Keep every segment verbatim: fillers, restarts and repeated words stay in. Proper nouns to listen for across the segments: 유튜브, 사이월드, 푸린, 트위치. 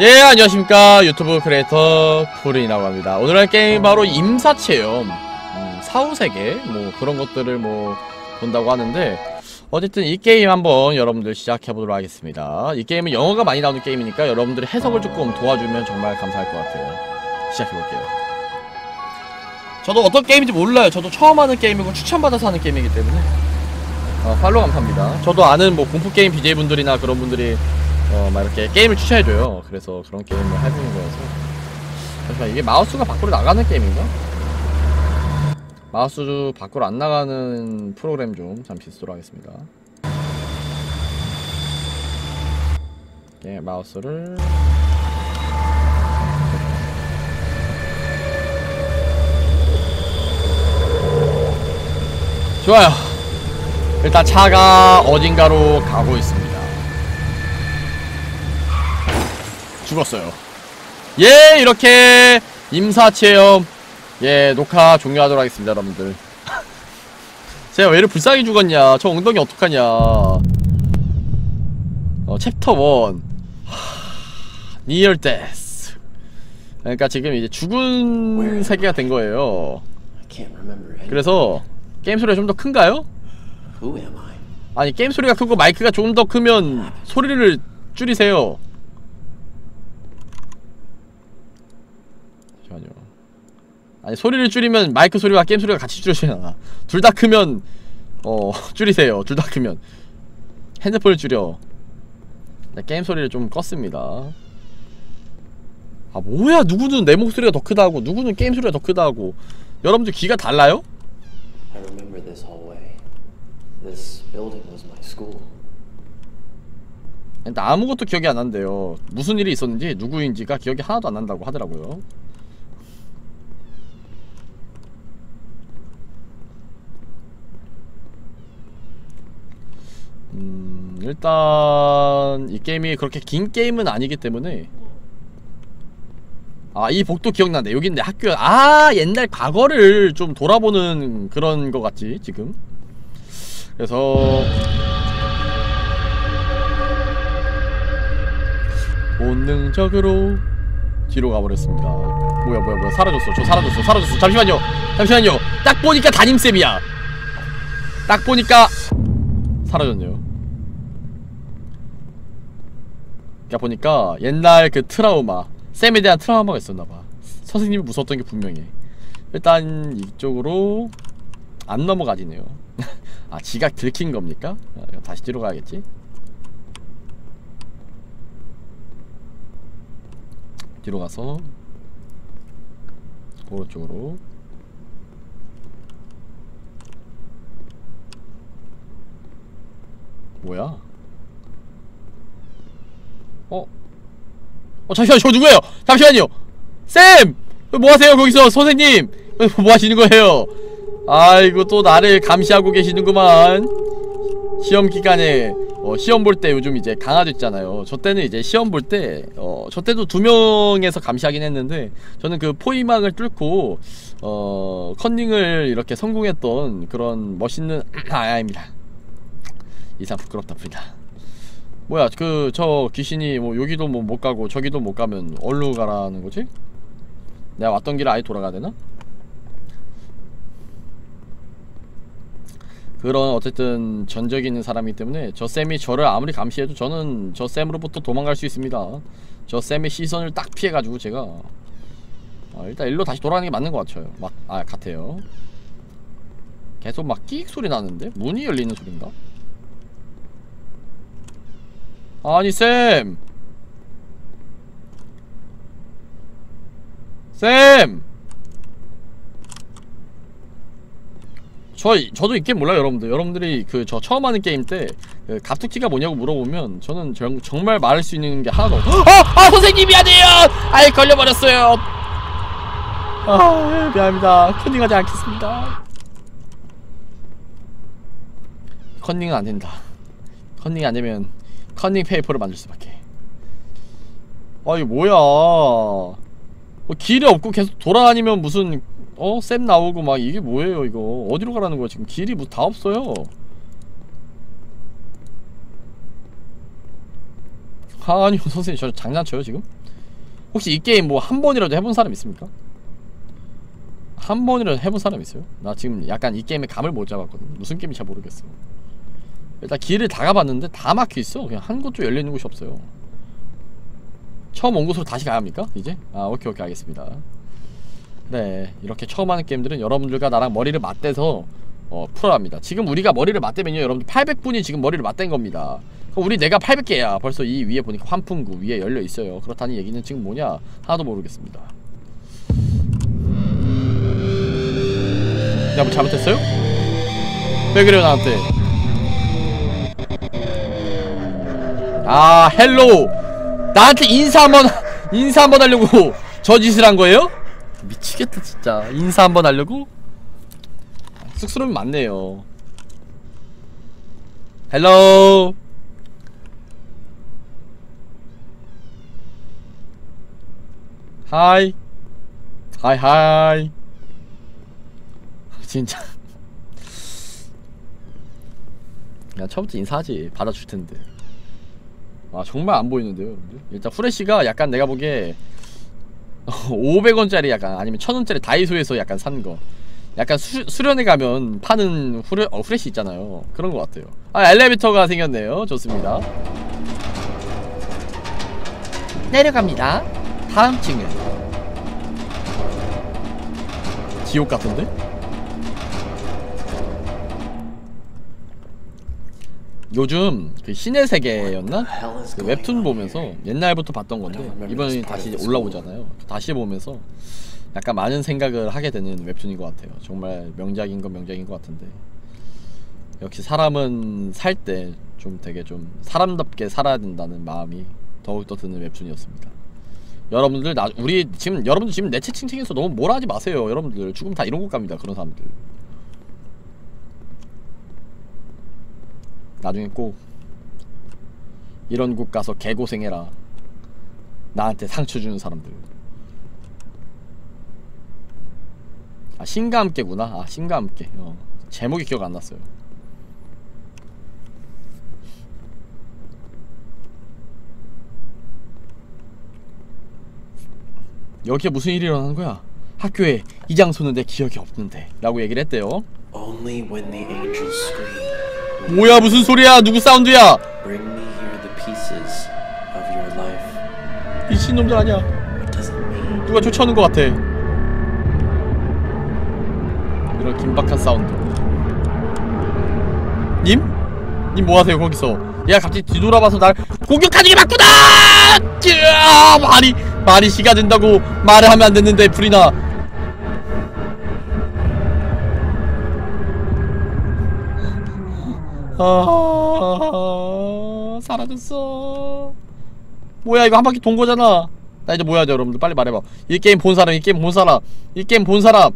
예, 안녕하십니까. 유튜브 크리에이터 푸린이라고 합니다. 오늘 할 게임 바로 임사체험, 음, 사후세계 뭐 그런 것들을 뭐 본다고 하는데, 어쨌든 이 게임 한번 여러분들 시작해보도록 하겠습니다. 이 게임은 영어가 많이 나오는 게임이니까 여러분들이 해석을 조금 도와주면 정말 감사할 것 같아요. 시작해볼게요. 저도 어떤 게임인지 몰라요. 저도 처음 하는 게임이고 추천받아서 하는 게임이기 때문에 어, 팔로우 감사합니다. 저도 아는 뭐 공포게임 비제이분들이나 그런 분들이 어, 막 이렇게 게임을 추천해줘요. 그래서 그런 게임을 해보는 거여서. 잠시만, 이게 마우스가 밖으로 나가는 게임인가? 마우스 밖으로 안 나가는 프로그램 좀 잠시 쓰도록 하겠습니다. 예, 마우스를 좋아요. 일단 차가 어딘가로 가고 있습니다. 죽었어요. 예, 이렇게 임사체험 예 녹화 종료하도록 하겠습니다, 여러분들. 제가 왜 이렇게 불쌍히 죽었냐, 저 엉덩이 어떡하냐. 어, 챕터 원 Near Death. 그러니까 지금 이제 죽은 세계가 된 거예요. 그래서 게임 소리가 좀 더 큰가요? 아니, 게임 소리가 크고 마이크가 조금 더 크면 소리를 줄이세요. 아니, 소리를 줄이면 마이크 소리와 게임 소리가 같이 줄여지잖아. 둘 다 크면 어... 줄이세요. 둘 다 크면 핸드폰을 줄여. 네, 게임 소리를 좀 껐습니다. 아, 뭐야, 누구는 내 목소리가 더 크다 하고 누구는 게임 소리가 더 크다 하고. 여러분들 귀가 달라요? I remember this hallway. This building was my school. 나 아무것도 기억이 안 난대요. 무슨 일이 있었는지 누구인지가 기억이 하나도 안 난다고 하더라고요. 음... 일단... 이 게임이 그렇게 긴 게임은 아니기 때문에. 아, 이 복도 기억나네. 여긴 내 학교... 아, 옛날 과거를 좀 돌아보는 그런 거 같지 지금. 그래서 본능적으로 뒤로 가버렸습니다. 뭐야 뭐야 뭐야, 사라졌어. 저 사라졌어. 사라졌어. 잠시만요. 잠시만요. 딱 보니까 담임쌤이야. 딱 보니까 사라졌네요. 그니까 보니까 옛날 그 트라우마, 쌤에 대한 트라우마가 있었나봐. 선생님이 무서웠던 게 분명해. 일단 이쪽으로 안 넘어가지네요. 아, 지가 들킨 겁니까? 아, 다시 뒤로 가야겠지? 뒤로 가서 오른쪽으로. 뭐야? 어? 어, 잠시만요, 저 누구예요? 잠시만요! 쌤! 뭐하세요 거기서, 선생님! 뭐하시는 거예요? 아이고, 또 나를 감시하고 계시는구만. 시험기간에 어, 시험 볼 때 요즘 이제 강화됐잖아요. 저 때는 이제 시험 볼 때 어, 저 때도 두 명에서 감시하긴 했는데, 저는 그 포위망을 뚫고 어... 컨닝을 이렇게 성공했던 그런 멋있는 아야입니다. 이상 부끄럽다 푸린아. 뭐야, 그 저 귀신이 뭐 여기도 뭐 못 가고 저기도 못 가면 어디로 가라는 거지? 내가 왔던 길을 아예 돌아가야 되나? 그런 어쨌든 전적이 있는 사람이기 때문에 저 쌤이 저를 아무리 감시해도 저는 저 쌤으로부터 도망갈 수 있습니다. 저 쌤의 시선을 딱 피해가지고 제가 아, 일단 일로 다시 돌아가는 게 맞는 것 같아요. 막 아 같아요. 계속 막 끼익 소리 나는데 문이 열리는 소린가? 아니, 쌤! 쌤! 저, 저도 이 게임 몰라요, 여러분들. 여러분들이 그, 저 처음 하는 게임 때, 그, 갑툭튀가 뭐냐고 물어보면, 저는 정, 정말 말할 수 있는 게 하나도 없어요. 어! 아, 선생님이 아니에요! 아이, 걸려버렸어요! 아, 미안합니다. 컨닝하지 않겠습니다. 컨닝은 안 된다. 컨닝이 안 되면, 컨닝 페이퍼를 만들 수밖에. 아이, 뭐야, 뭐 길이 없고 계속 돌아다니면 무슨 어? 쌤 나오고 막 이게 뭐예요 이거. 어디로 가라는 거야 지금. 길이 뭐 다 없어요. 아니요 선생님 저 장난쳐요 지금? 혹시 이 게임 뭐 한 번이라도 해본 사람 있습니까? 한 번이라도 해본 사람 있어요? 나 지금 약간 이 게임에 감을 못 잡았거든. 무슨 게임인지 잘 모르겠어. 일단 길을 다 가봤는데 다 막혀있어. 그냥 한 곳도 열려있는 곳이 없어요. 처음 온 곳으로 다시 가야합니까 이제? 아 오케이 오케이 알겠습니다. 네 이렇게 처음 하는 게임들은 여러분들과 나랑 머리를 맞대서 어, 풀어야 합니다. 지금 우리가 머리를 맞대면요 여러분들 팔백 분이 지금 머리를 맞댄 겁니다. 그럼 우리 내가 팔백 개야. 벌써 이 위에 보니까 환풍구 위에 열려있어요. 그렇다는 얘기는 지금 뭐냐 하나도 모르겠습니다. 야 뭐 잘못했어요? 왜 그래요 나한테? 아 헬로우 나한테 인사 한번 인사 한번 하려고 저 짓을 한 거예요? 미치겠다 진짜. 인사 한번 하려고? 쑥스러움이 많네요. 헬로우 하이 하이 하이 진짜 야 처음부터 인사하지 받아줄텐데. 아 정말 안보이는데요. 일단 후레쉬가 약간 내가 보기에 오백 원짜리 약간 아니면 천 원짜리 다이소에서 약간 산거 약간 수, 수련회 가면 파는 후레, 어, 후레쉬 있잖아요. 그런거 같아요. 아 엘리베이터가 생겼네요. 좋습니다. 내려갑니다. 다음 층은 지옥 같은데? 요즘 그 신의 세계였나? 그 웹툰 보면서 옛날부터 봤던 건데 이번에 다시 올라오잖아요. 다시 보면서 약간 많은 생각을 하게 되는 웹툰인 것 같아요. 정말 명작인 건 명작인 것 같은데 역시 사람은 살 때 좀 되게 좀 사람답게 살아야 된다는 마음이 더욱더 드는 웹툰이었습니다. 여러분들 나 우리 지금 여러분들 지금 내 채팅창에서 너무 뭐라 하지 마세요. 여러분들 죽으면 다 이런 것 갑니다. 그런 사람들. 나중에 꼭 이런 곳 가서 개고생해라. 나한테 상처 주는 사람들. 아 신과 함께구나. 아 신과 함께. 어. 제목이 기억 안 났어요. 여기에 무슨 일이 일어나는 거야? 학교에 이 장소는 내 기억이 없는데 라고 얘기를 했대요. Only when the angels scream. 뭐야 무슨 소리야? 누구 사운드야? 미친놈들 아니야. 누가 쫓아오는 것 같아. 이런 긴박한 사운드. 님? 님 뭐하세요 거기서? 얘가 갑자기 뒤돌아봐서 날 공격하는 게 맞구나! 으아! 말이 말이 시가 된다고 말을 하면 안 됐는데 푸린아. 아, 사라졌어. 뭐야 이거 한 바퀴 돈 거잖아. 나 이제 뭐야 여러분들 빨리 말해봐. 이 게임 본 사람, 이 게임 본 사람, 이 게임 본 사람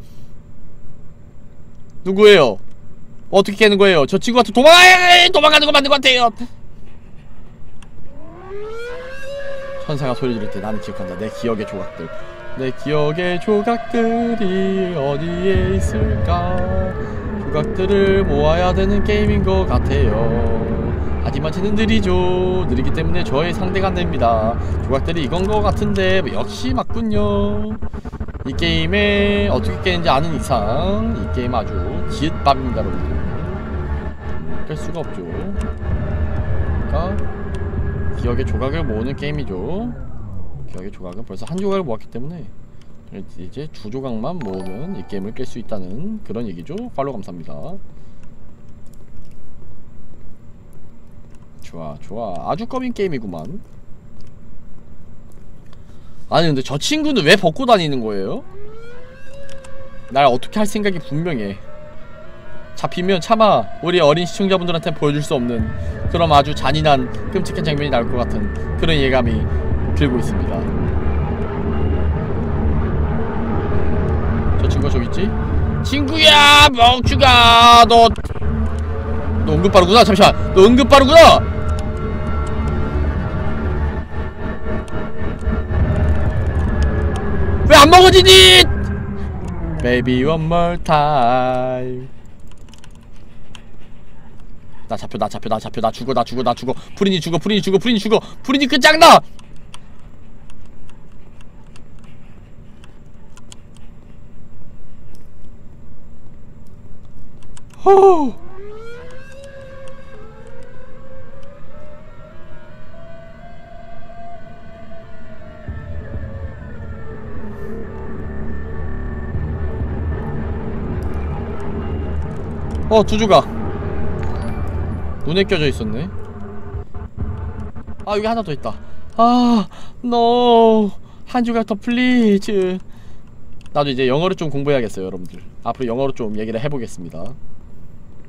누구예요? 어떻게 깨는 거예요? 저 친구한테 도망 도망가는 거 맞는 것 같아요. 천사가 소리 지를 때 나는 기억한다. 내 기억의 조각들, 내 기억의 조각들이 어디에 있을까? 조각들을 모아야 되는 게임인 것 같아요. 하지만 쟤는 느리죠. 느리기 때문에 저의 상대가 안 됩니다. 조각들이 이건 것 같은데 역시 맞군요. 이 게임에 어떻게 깨는지 아는 이상 이 게임 아주 지읒밥입니다 여러분들. 깰 수가 없죠. 그러니까 기억의 조각을 모으는 게임이죠. 기억의 조각은 벌써 한 조각을 모았기 때문에 이제 두 조각만 모으면 이 게임을 깰 수 있다는 그런 얘기죠. 팔로우 감사합니다. 좋아 좋아 아주 꺼민 게임이구만. 아니 근데 저 친구는 왜 벗고 다니는 거예요? 날 어떻게 할 생각이 분명해. 잡히면 차마 우리 어린 시청자분들한테 보여줄 수 없는 그런 아주 잔인한 끔찍한 장면이 나올 것 같은 그런 예감이 들고 있습니다. 저 친구가 저기 있지? 친구야! 멍충아! 너... 너 은근 빠르구나! 잠시만! 너 은근 빠르구나! 왜 안 먹어지니! Baby one more time. 나 잡혀 나 잡혀 나 잡혀 나 죽어 나 죽어 나 죽어 푸린이 죽어 푸린이 죽어 푸린이 죽어 푸린이 끝장나! 호우 어 두주가 눈에 껴져 있었네. 아 여기 하나 더 있다. 아 노 한 조각 더 플리즈. 나도 이제 영어를 좀 공부해야겠어요 여러분들. 앞으로 영어로 좀 얘기를 해보겠습니다.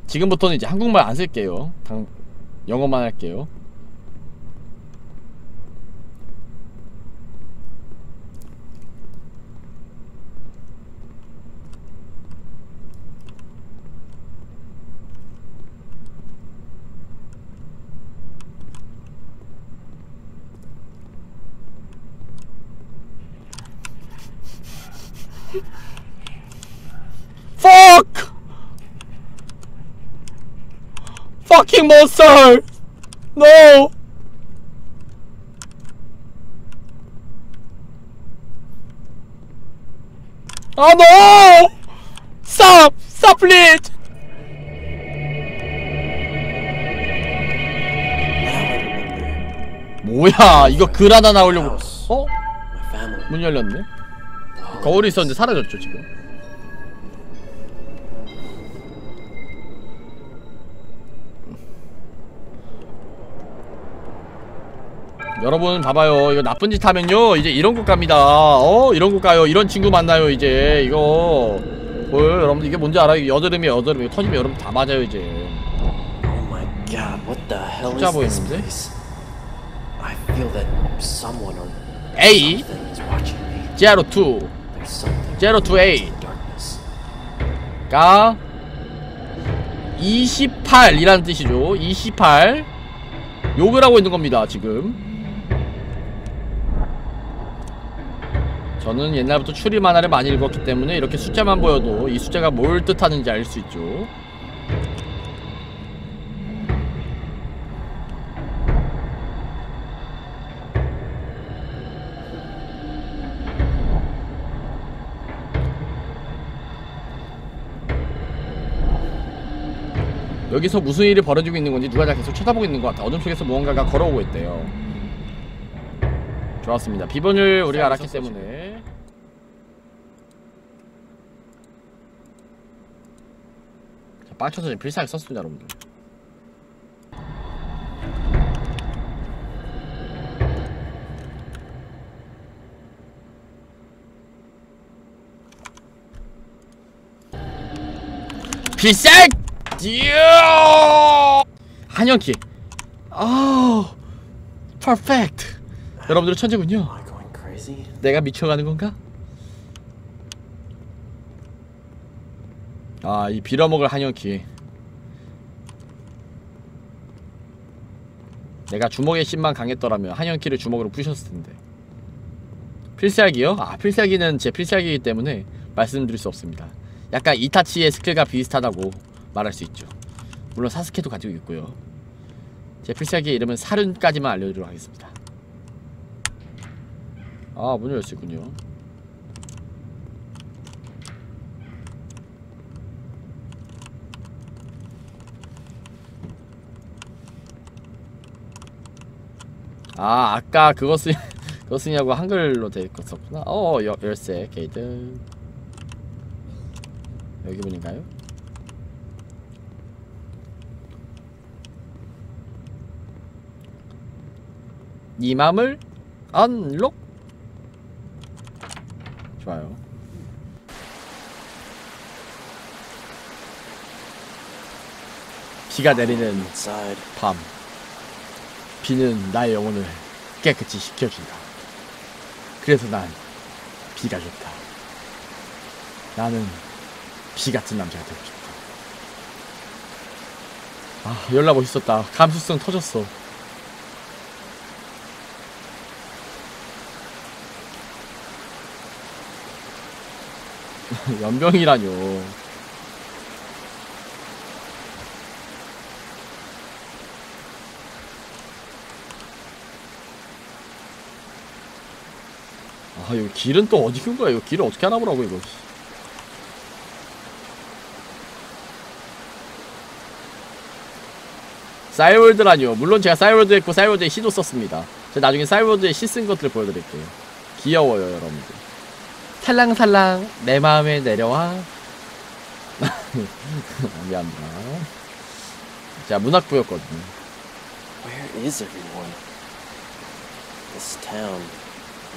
지금부터는 이제 한국말 안 쓸게요. 당 영어만 할게요. Fuck! Fucking monster! No! Oh no! Stop! Stop it! 뭐야? 이거 글 하나 나오려고. 어? 문 열렸네. 거울이 있었는데 사라졌죠 지금. 여러분 봐봐요. 이거 나쁜 짓 하면요 이제 이런 곳 갑니다. 어? 이런 곳 가요. 이런 친구 만나요 이제. 이거 뭐예요 여러분? 이게 뭔지 알아요? 여드름이에요 여드름. 이거 터지면 여러분 다 맞아요 이제. Oh my god. What the hell is this place? I feel that someone or something is watching me. 제로 투 제로 투 에이 가 이십팔이라는 뜻이죠. 이십팔 욕을 하고 있는 겁니다 지금. 저는 옛날부터 추리 만화를 많이 읽었기 때문에 이렇게 숫자만 보여도 이 숫자가 뭘 뜻하는지 알 수 있죠. 여기서 무슨 일이 벌어지고 있는 건지 누가 다 계속 쳐다보고 있는 것 같아. 어둠 속에서 무언가가 걸어오고 있대요. 좋았습니다. 비번을 우리가 알았기 때문에. 맞춰서 필살기 썼습니다 여러분들. 필살기요! 한영키. 아, 퍼펙트. 여러분들 천재군요. 내가 미쳐가는 건가? 아, 이 빌어먹을 한영키. 내가 주먹의 힘만 강했더라면 한영키를 주먹으로 부셨을 텐데. 필살기요? 아, 필살기는 제 필살기이기 때문에 말씀드릴 수 없습니다. 약간 이타치의 스킬과 비슷하다고 말할 수 있죠. 물론 사스케도 가지고 있고요. 제 필살기의 이름은 사륜까지만 알려드리도록 하겠습니다. 아, 문을 열 수 있군요. 아, 아까 그거 쓰, 그거 쓰냐고 한글로 돼있었구나. 어, 여, 열쇠, 게이드. 여기 분인가요? 이 맘을 언록? 좋아요. 비가 내리는 밤. 비는 나의 영혼을 깨끗이 씻겨준다. 그래서 난 비가 좋다. 나는 비같은 남자가 되고 싶다. 아, 열나 멋있었다. 감수성 터졌어. 연병이라뇨. 아, 여기 길은 또 어디 큰 거야? 이거 길을 어떻게 하나 보라고, 이거. 사이월드라니요. 물론 제가 사이월드 했고 사이월드에 C도 썼습니다. 제가 나중에 사이월드에 C 쓴 것들 보여드릴게요. 귀여워요 여러분들. 살랑살랑 내 마음에 내려와. 미안합니다. 제가 문학부였거든요. Where is everyone? This town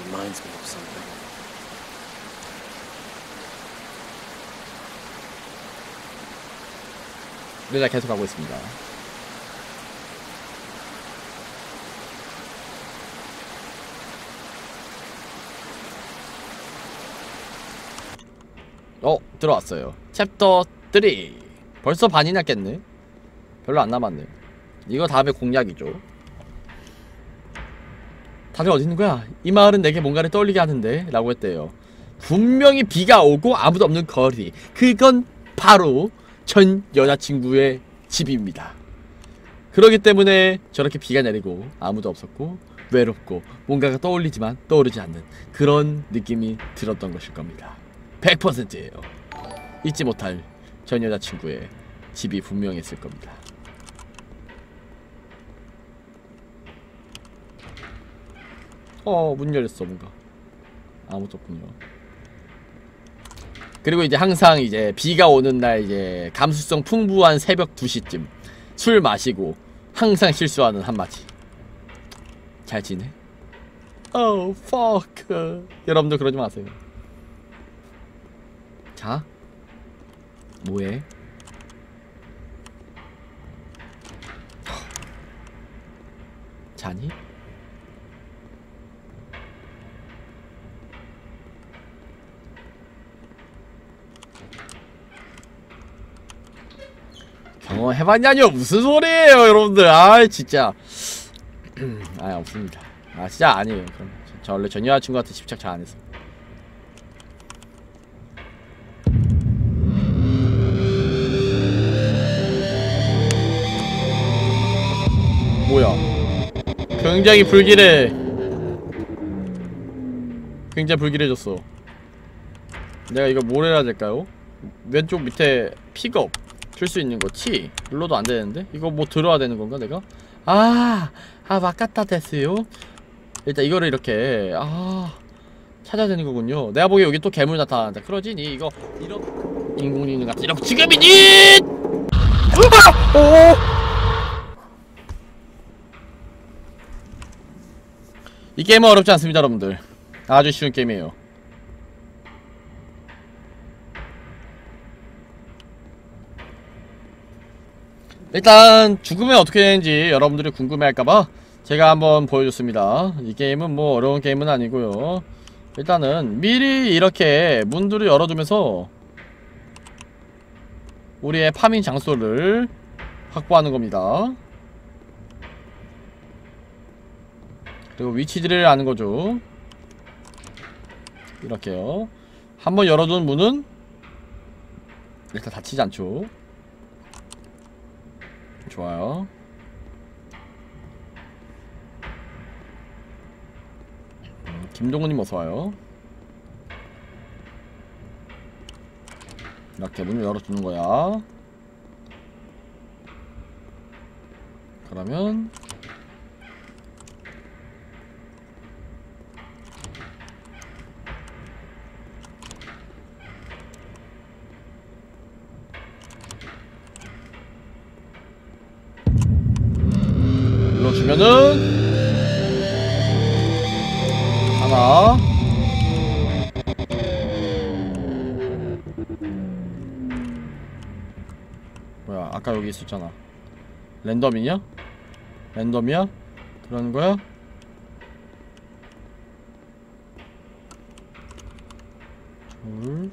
reminds me of something. 네, 계속 가고 있습니다. 어, 들어왔어요. 챕터 삼. 벌써 반이나 깼네. 별로 안 남았네. 이거 다음에 공략이죠. 다들 어디 있는 거야? 이 마을은 내게 뭔가를 떠올리게 하는데 라고 했대요. 분명히 비가 오고 아무도 없는 거리. 그건 바로 전 여자친구의 집입니다. 그러기 때문에 저렇게 비가 내리고 아무도 없었고 외롭고 뭔가가 떠올리지만 떠오르지 않는 그런 느낌이 들었던 것일 겁니다. 백 퍼센트예요. 잊지 못할 전 여자친구의 집이 분명히 있을 겁니다. 어, 문 열렸어. 뭔가 아무것도 없군요. 그리고 이제 항상 이제 비가 오는 날 이제 감수성 풍부한 새벽 두 시쯤 술 마시고 항상 실수하는 한마디. 잘 지내? Oh fuck. 여러분들 그러지 마세요. 자? 뭐해? 자니? 경험해봤냐뇨? 무슨 소리예요 여러분들. 아이 진짜. 아니 없습니다. 아 진짜 아니에요. 그럼 저 원래 전 여자친구한테 집착 잘 안했어. 뭐야? 굉장히 불길해. 굉장히 불길해졌어. 내가 이거 뭘 해야 될까요? 왼쪽 밑에 픽업 줄 수 있는 거 T 눌러도 안 되는데? 이거 뭐 들어야 되는 건가 내가? 아, 아 막았다 됐어요. 일단 이거를 이렇게 아 찾아야 되는 거군요. 내가 보기에 여기 또 괴물 나타난다. 그러지 니 이거 이런 인공지능 같은 이런 지금이니! 아! 오! 이 게임은 어렵지 않습니다 여러분들. 아주 쉬운 게임이에요. 일단 죽으면 어떻게 되는지 여러분들이 궁금해할까봐 제가 한번 보여줬습니다. 이 게임은 뭐 어려운 게임은 아니고요. 일단은 미리 이렇게 문들을 열어주면서 우리의 파밍 장소를 확보하는 겁니다. 그리고 위치들을 아는 거죠. 이렇게요. 한번 열어둔 문은 일단 닫히지 않죠. 좋아요. 음, 김동훈님 어서와요. 이렇게 문을 열어주는 거야. 그러면 주면은 하나 뭐야 아까 여기 있었잖아. 랜덤이냐? 랜덤이야? 그런 거야? 둘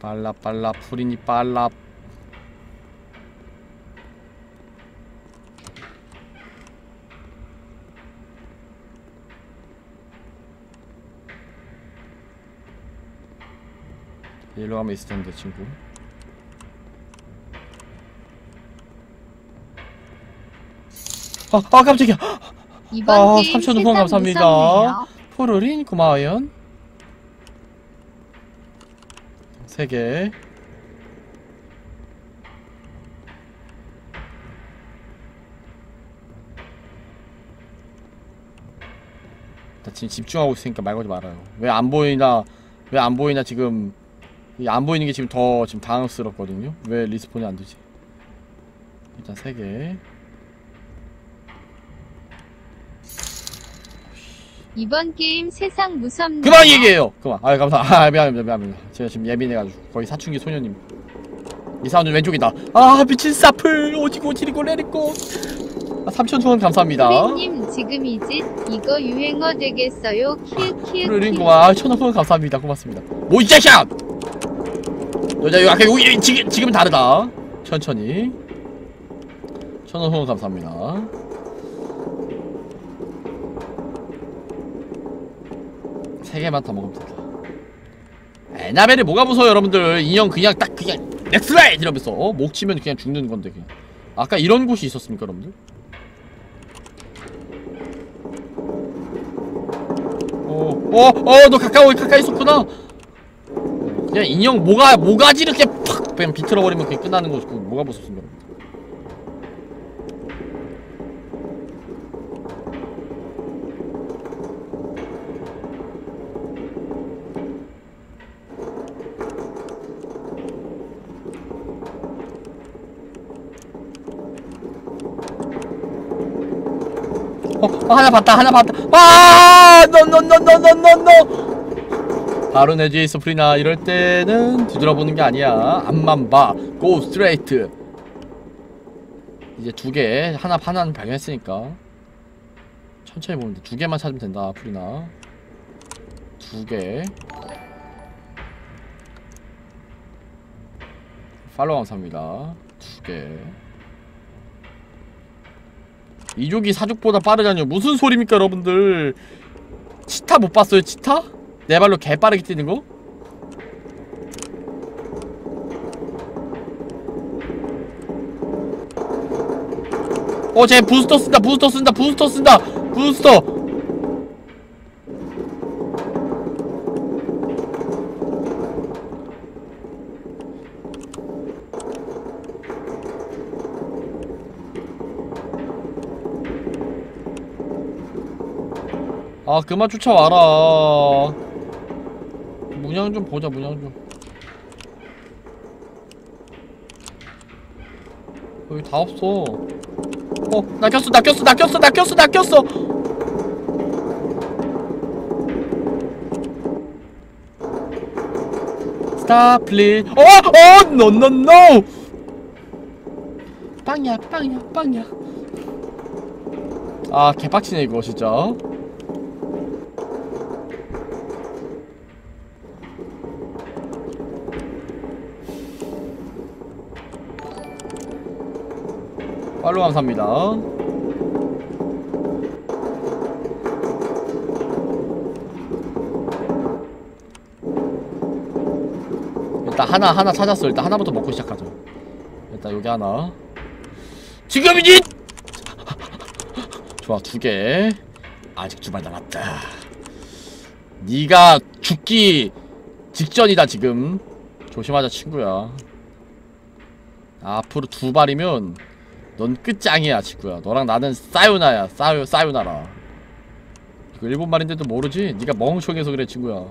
빨라 빨라 푸린이 빨라. 일로 가면 있을 텐데 친구. 아, 아 깜짝이야. 이번 아, 삼천 원 후원 감사합니다. 푸린 고마워요. 세 개. 나 지금 집중하고 있으니까 말 걸지 말아요. 왜 안 보이나? 왜 안 보이나 지금? 이 안 보이는 게 지금 더 지금 당황스럽거든요. 왜 리스폰이 안 되지? 일단 세 개. 이번 게임 세상 무섭네요. 그만 얘기해요. 그만. 아 감사합니다. 아, 미안합니다. 미안합니다. 제가 지금 예민해가지고 거의 사춘기 소녀님. 이 사운드 왼쪽이다. 아 미친 사플 오지고 지리고 레리고. 아, 삼천 후원 감사합니다. 푸린님 지금 이제 이거 유행어 되겠어요. 키키키. 푸린과 천 후원 감사합니다. 고맙습니다. 뭐 이 자식아! 여자 여기 아까 여기 지금 지금 다르다. 천천히. 천 후원 감사합니다. 세 개만 더 먹으면 된다. 에나벨이 뭐가 무서워 여러분들. 인형 그냥 딱 그냥 넥슬라이 이러면서 어? 목 치면 그냥 죽는 건데 그냥. 아까 이런 곳이 있었습니까 여러분들? 어어어 너 가까워 가까이 있었구나. 그냥 인형 모가 모가지 이렇게 팍 그냥 비틀어 버리면 그냥 끝나는 거지. 뭐가 무섭습니까 여러분들? 어, 어, 하나 봤다, 하나 봤다. 아, 노노노노노노노. 바로 내 뒤에 있어, 프리나. 이럴 때는 뒤돌아보는 게 아니야. 앞만 봐. 고 스트레이트. 이제 두 개, 하나, 하나는 발견했으니까. 천천히 보면 돼. 두 개만 찾으면 된다, 프리나. 두 개. 팔로우 감사합니다. 두 개. 이족이 사족보다 빠르다니요. 무슨 소리입니까 여러분들. 치타 못 봤어요 치타? 내 발로 개 빠르게 뛰는 거? 어 쟤 부스터 쓴다 부스터 쓴다 부스터 쓴다 부스터. 아 그만 쫓아와라. 문양 좀 보자 문양 좀. 여기 다 없어. 어 나 꼈어 나 꼈어 나 꼈어 나 꼈어 나 꼈어. 스탑 플리즈. 어어 노노노. 빵야 빵야 빵야. 아 개빡치네 이거 진짜. 팔로우 감사합니다. 일단 하나 하나 찾았어. 일단 하나부터 먹고 시작하죠. 일단 여기 하나. 지금이지. 좋아 두 개. 아직 두 발 남았다. 네가 죽기 직전이다 지금. 조심하자 친구야. 앞으로 두 발이면. 넌 끝장이야 친구야. 너랑 나는 사요나야. 사요 사요나라. 이거 일본말인데도 모르지? 네가 멍청해서 그래 친구야.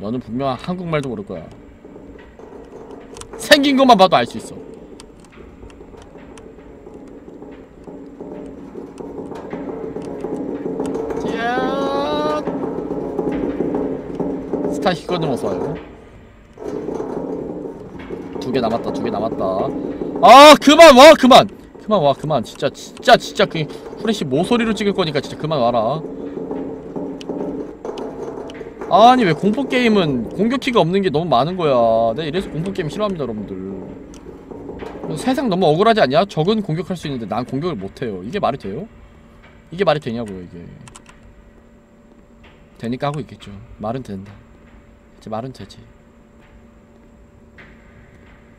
너는 분명 한국말도 모를 거야. 생긴 것만 봐도 알 수 있어. 야 스타 히건으로 어서 와요. 두 개 남았다. 두 개 남았다. 아 그만 와 그만 그만 와 그만 진짜 진짜 진짜 그 후레쉬 모서리로 찍을 거니까 진짜 그만 와라. 아니 왜 공포 게임은 공격키가 없는 게 너무 많은 거야. 내가 이래서 공포 게임 싫어합니다 여러분들. 세상 너무 억울하지 않냐? 적은 공격할 수 있는데 난 공격을 못 해요. 이게 말이 돼요? 이게 말이 되냐고요 이게. 되니까 하고 있겠죠. 말은 된다. 이제 말은 되지.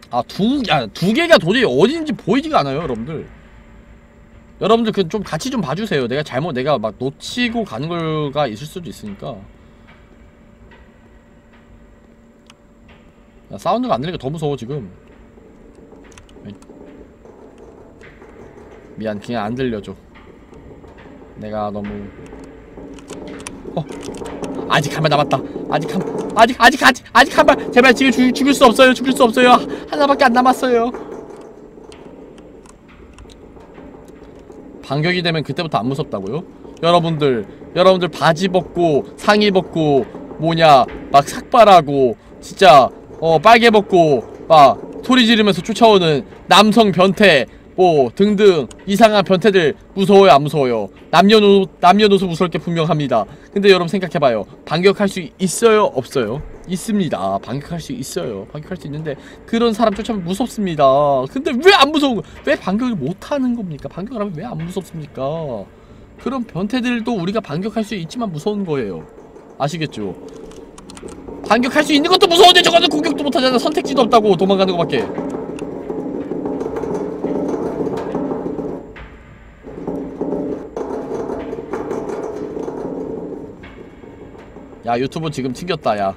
아, 두, 야, 두 개가 도저히 어딘지 보이지가 않아요, 여러분들. 여러분들 그 좀 같이 좀 봐주세요. 내가 잘못 내가 막 놓치고 가는 거가 있을 수도 있으니까. 야, 사운드가 안 들리니까 더 무서워 지금. 미안, 그냥 안 들려줘. 내가 너무. 어, 아직 한 발 남았다. 아직 한, 아직 아직 아직 아직 한 발. 제발 지금 죽, 죽일 수 없어요. 죽일 수 없어요. 하나밖에 안 남았어요. 반격이 되면 그때부터 안 무섭다고요? 여러분들, 여러분들 바지 벗고 상의 벗고 뭐냐 막 삭발하고 진짜 어 빨개 벗고 막 소리 지르면서 쫓아오는 남성 변태 뭐 등등 이상한 변태들 무서워요 안 무서워요? 남녀노소 남녀노소 무서울 게 분명합니다. 근데 여러분 생각해봐요. 반격할 수 있어요 없어요? 있습니다. 반격할 수 있어요. 반격할 수 있는데 그런 사람 쫓아오면 무섭습니다. 근데 왜 안 무서운 거예요? 왜 반격을 못하는 겁니까? 반격을 하면 왜 안 무섭습니까? 그런 변태들도 우리가 반격할 수 있지만 무서운 거예요. 아시겠죠? 반격할 수 있는 것도 무서운데 저거는 공격도 못하잖아. 선택지도 없다고 도망가는 거밖에. 야, 유튜브 지금 튕겼다, 야.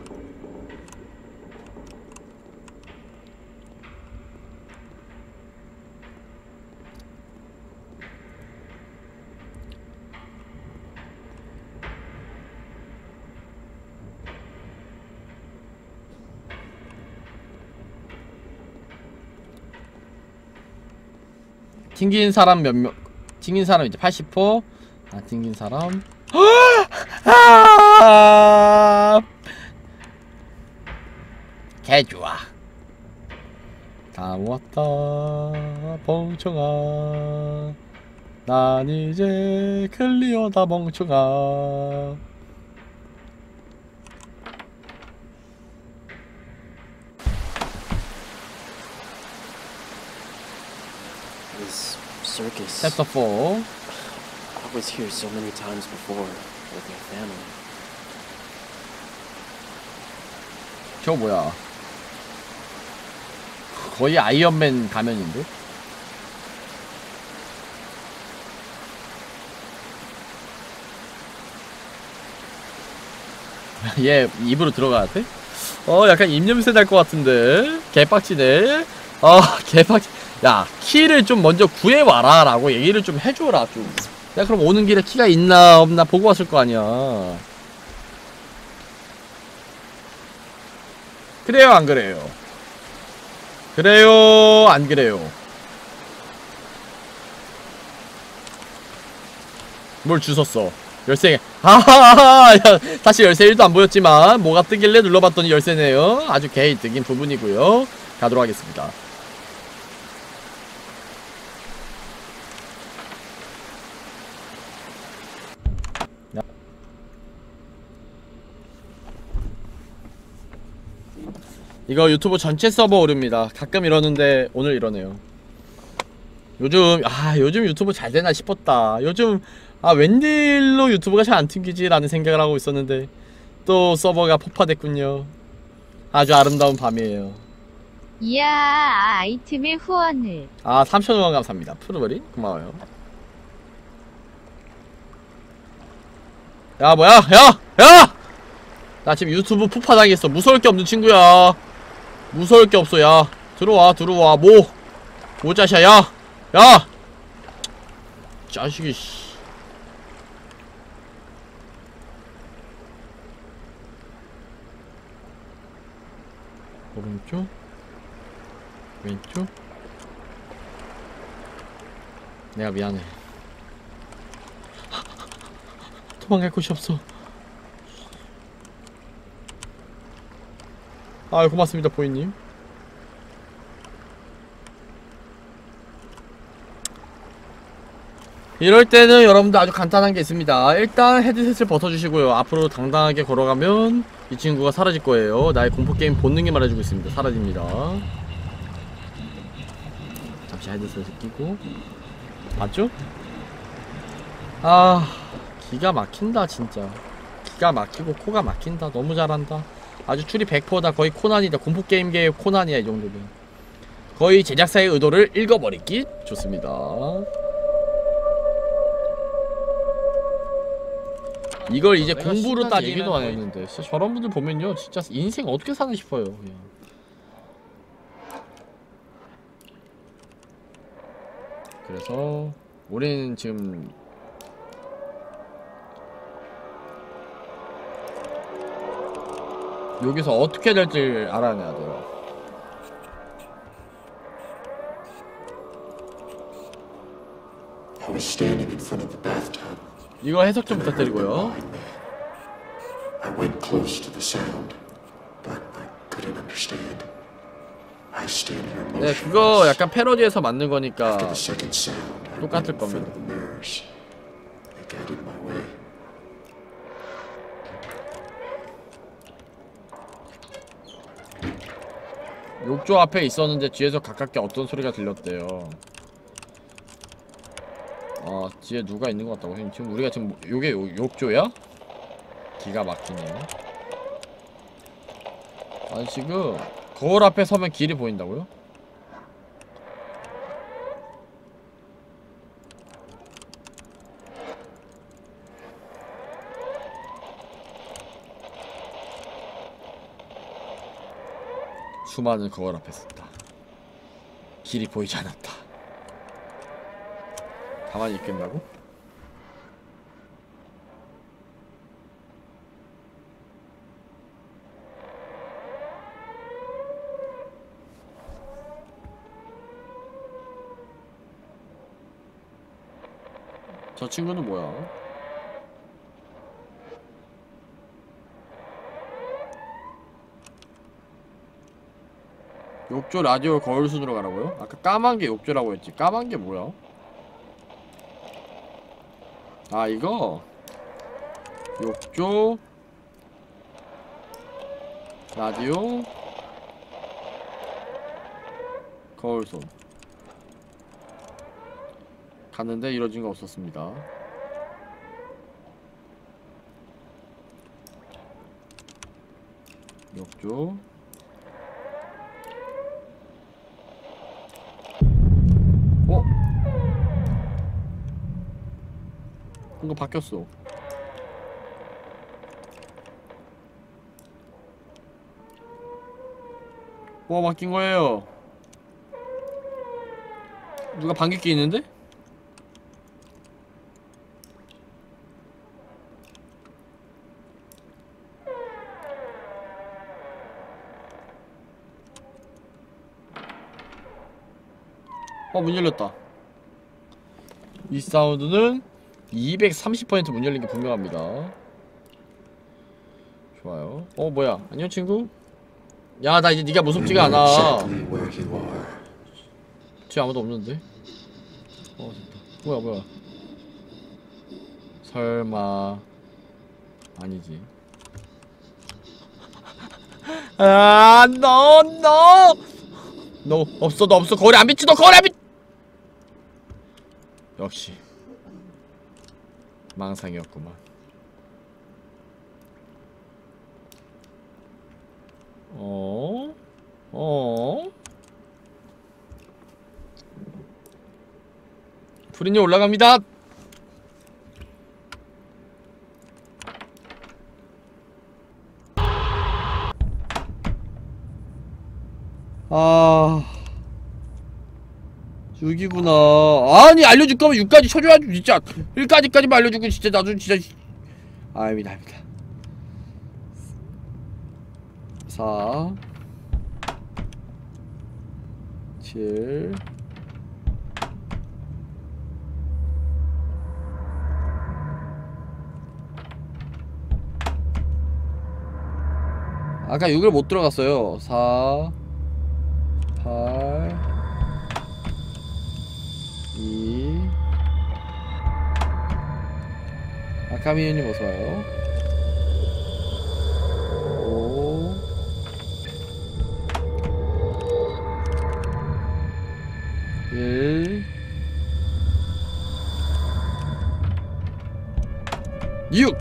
튕긴 사람 몇 명, 튕긴 사람 이제 팔십 퍼센트. 아, 튕긴 사람. 아! 개 좋아. 다 모았다 멍청아. 난 이제 클리어다 멍청아. Chapter four. I was here so many times before with my family. 저 뭐야? 거의 아이언맨 가면인데? 얘 입으로 들어가야 돼? 어, 약간 입냄새 날 것 같은데? 개빡치네? 아, 개빡치. 야, 키를 좀 먼저 구해와라 라고 얘기를 좀 해줘라 좀. 야, 그럼 오는 길에 키가 있나 없나 보고 왔을 거 아니야. 그래요 안 그래요? 그래요 안 그래요? 뭘 주웠어? 열쇠. 하하하. 사실 열쇠 일도 안 보였지만 뭐가 뜨길래 눌러봤더니 열쇠네요. 아주 개이득인 부분이고요. 가도록 하겠습니다. 이거 유튜브 전체 서버 오류입니다. 가끔 이러는데 오늘 이러네요. 요즘 아 요즘 유튜브 잘 되나 싶었다. 요즘 아 웬일로 유튜브가 잘 안 튕기지 라는 생각을 하고 있었는데 또 서버가 폭파됐군요. 아주 아름다운 밤이에요. 이야, 아이템의 후원을. 아 삼천 원 감사합니다. 푸르버린 고마워요. 야 뭐야 야 야! 나 지금 유튜브 폭파당했어. 무서울 게 없는 친구야. 무서울 게 없어, 야. 들어와, 들어와, 뭐. 뭐, 자샤, 야. 야! 자식이, 씨. 오른쪽? 왼쪽? 내가 미안해. 도망갈 곳이 없어. 아 고맙습니다 보이님. 이럴 때는 여러분들 아주 간단한 게 있습니다. 일단 헤드셋을 벗어주시고요. 앞으로 당당하게 걸어가면 이 친구가 사라질 거예요. 나의 공포게임 본능이 말해주고 있습니다. 사라집니다. 잠시 헤드셋을 끼고. 맞죠? 아 기가 막힌다 진짜. 기가 막히고 코가 막힌다. 너무 잘한다. 아주 추리 백 퍼센트다. 거의 코난이다. 공포게임계의 코난이야 이 정도면. 거의 제작사의 의도를 읽어버리기 좋습니다. 이걸 이제 공부로 딱 얘기도 안 했는데 진짜 저런 분들 보면요 진짜 인생 어떻게 사나 싶어요 그냥. 그래서 우리는 지금 여기서 어떻게 될지 알아내야 돼요. 이거 해석 좀 부탁드리고요. I went close to the sound, but I couldn't understand. I stood in a motion. 네, 그거 약간 패러디에서 만든 거니까 똑같을 겁니다. 욕조 앞에 있었는데 뒤에서 가깝게 어떤 소리가 들렸대요. 아, 뒤에 누가 있는 것 같다고. 형님, 지금 우리가 지금 요게 요, 욕조야? 기가 막히네요. 아니 지금 거울 앞에 서면 길이 보인다고요? 수많은 거울 앞에 섰다. 길이 보이지 않았다. 가만히 있겠다고? 저 친구는 뭐야? 욕조 라디오 거울 순으로 가라고요? 아까 까만 게 욕조라고 했지. 까만 게 뭐야? 아 이거 욕조 라디오 거울 손 갔는데 이뤄진 거 없었습니다. 욕조 이거 바뀌었어. 뭐가 바뀐 거예요? 누가 방귀 끼는데? 어, 문 열렸다. 이 사운드는 이백삼십 퍼센트 문 열린 게 분명합니다. 좋아요. 어 뭐야? 안녕 친구? 야 나 이제 네가 무섭지가 않아. 뒤에 아무도 없는데? 어 됐다. 뭐야 뭐야? 설마 아니지? 아 no no no 없어 너 없어 거울에 안 비치 너 거울에 안 비치 역시. 망상이었구만. 어? 어? 푸린님 올라갑니다. 아, 육이구나. 아니 알려줄 거면 육까지 쳐줘야지 진짜. 일까지까지만 알려주고 진짜 나도 진짜. 아닙니다 아닙니다. 사 칠 아까 육을 못 들어갔어요. 사 팔 이 아카미유님 어서와요. 오 일 육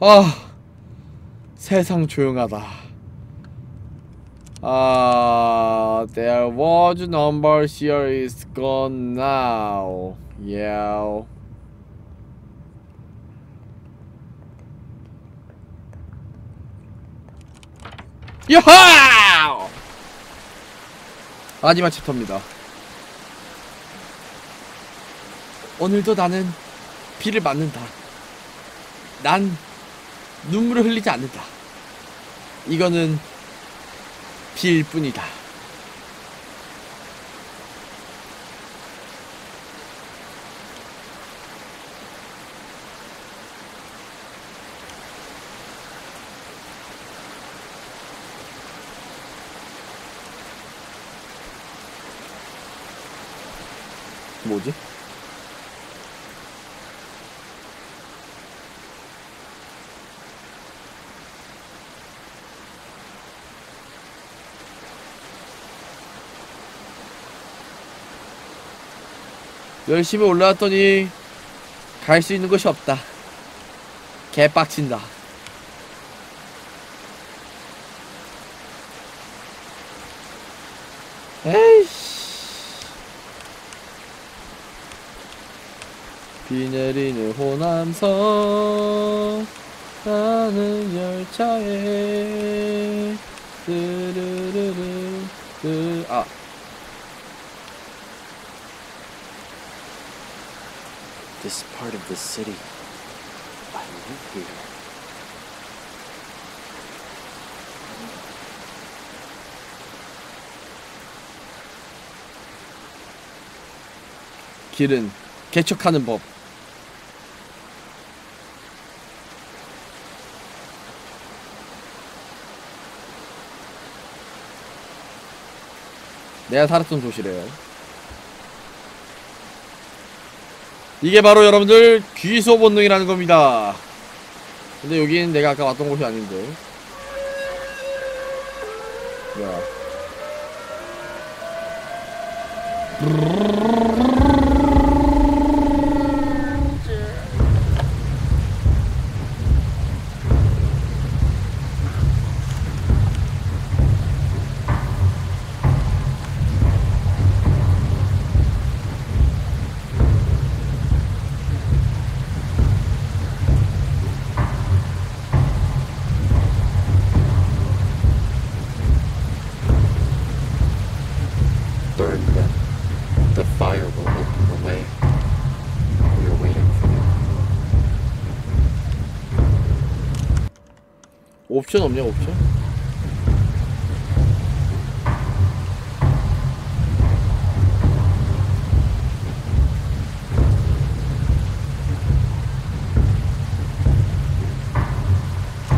아 세상 조용하다. Uh, there was number here is gone now. Yeah. 야하! 마지막 챕터입니다. 오늘도 나는 비를 맞는다. 난 눈물을 흘리지 않는다. 이거는 비일 뿐이다. 뭐지? 열심히 올라왔더니 갈 수 있는 곳이 없다. 개빡친다. 에이씨. 비 내리는 호남선 나는 열차에 르르르르 르 아 This part of the city I live here. 길은 개척하는 법. 내가 살았던 도시래요. 이게 바로 여러분들 귀소 본능이라는 겁니다. 근데 여기는 내가 아까 왔던 곳이 아닌데. 야. 옵션 없냐, 옵션?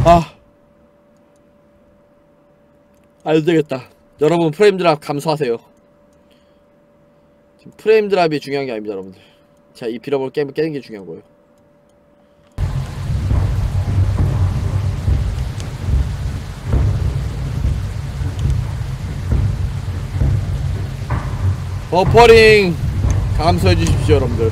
아! 안 되겠다. 여러분, 프레임 드랍 감수하세요. 지금 프레임 드랍이 중요한 게 아닙니다, 여러분들. 제가 이 빌어볼 게임을 깨는 게 중요한 거예요. 버퍼링 감수해 주십시오, 여러분들.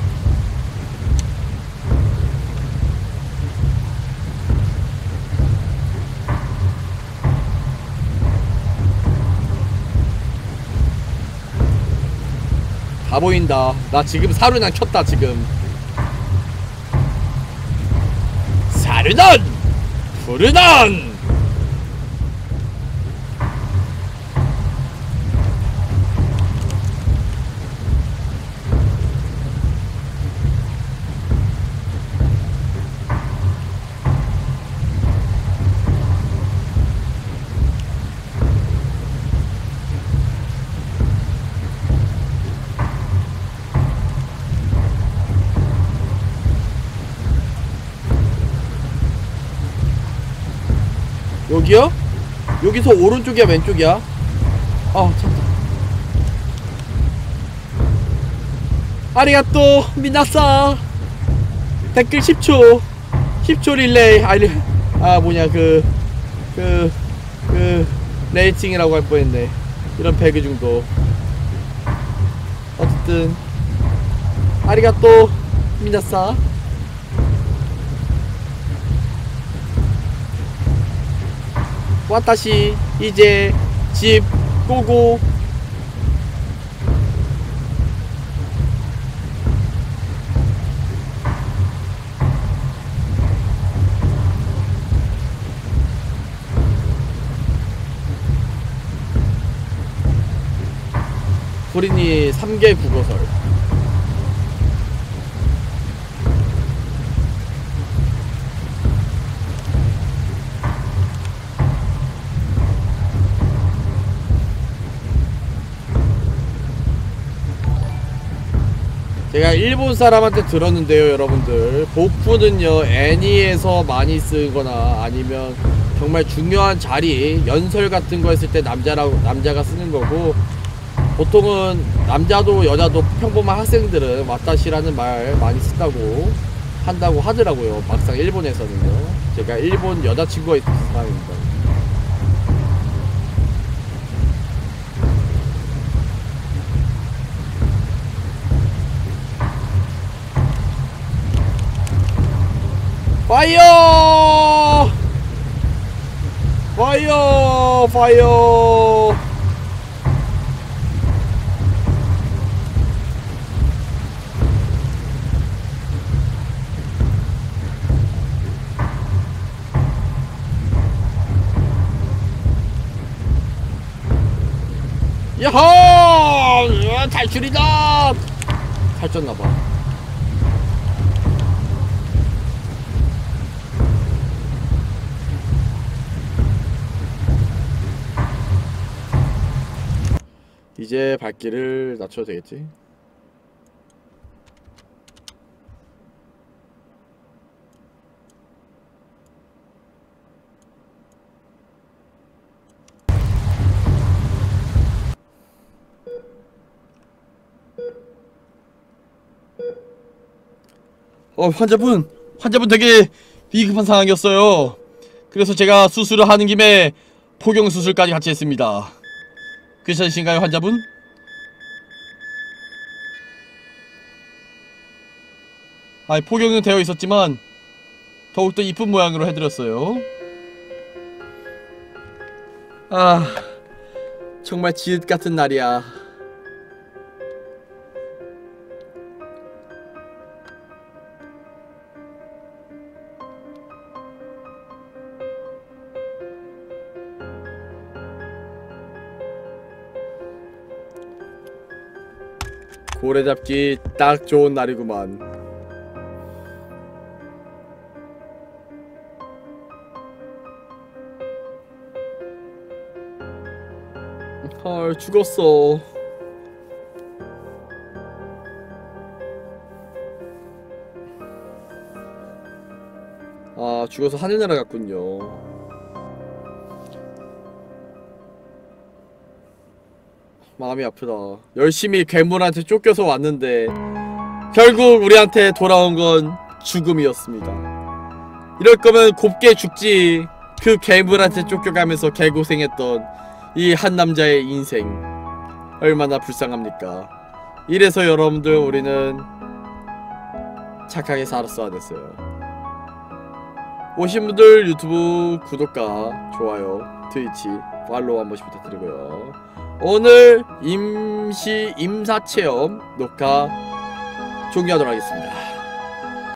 다 보인다. 나 지금 사륜안 켰다, 지금. 사륜안! 푸른안! 여기요? 여기서 오른쪽이야, 왼쪽이야? 아, 참다. 아리가또, 미나사. 댓글 십 초. 십 초 릴레이. 아, 아 뭐냐, 그, 그, 그, 레이팅이라고 할 뻔했네. 이런 배그 중도. 어쨌든. 아리가또, 미나사. 와타시 이제 집 꾸고 푸린이 삼 개 국어설. 제가 일본 사람한테 들었는데요, 여러분들. 복부는요, 애니에서 많이 쓰거나 아니면 정말 중요한 자리, 연설 같은 거 했을 때 남자라고, 남자가 쓰는 거고, 보통은 남자도 여자도 평범한 학생들은 와타시라는 말 많이 쓴다고 한다고 하더라고요. 막상 일본에서는요. 제가 일본 여자친구가 있는 사람입니다. 파이어! 파이어! 파이어! 야호! 탈출이다! 살쪘나봐. 이제 발길을 낮춰도 되겠지? 어, 환자분! 환자분 되게 위급한 상황이었어요. 그래서 제가 수술을 하는 김에 포경수술까지 같이 했습니다. 괜찮으신가요, 환자분? 아니, 포경은 되어 있었지만 더욱더 이쁜 모양으로 해드렸어요. 아... 정말 지읒같은 날이야. 고래잡기 딱 좋은 날이구만. 헐, 죽었어. 아, 죽어서 하늘나라 갔군요. 마음이 아프다. 열심히 괴물한테 쫓겨서 왔는데 결국 우리한테 돌아온 건 죽음이었습니다. 이럴 거면 곱게 죽지. 그 괴물한테 쫓겨가면서 개고생했던 이 한 남자의 인생 얼마나 불쌍합니까? 이래서 여러분들, 우리는 착하게 살았어야 됐어요. 오신 분들 유튜브 구독과 좋아요, 트위치 팔로우 한 번씩 부탁드리고요. 오늘 임시 임사체험 녹화 종료하도록 하겠습니다.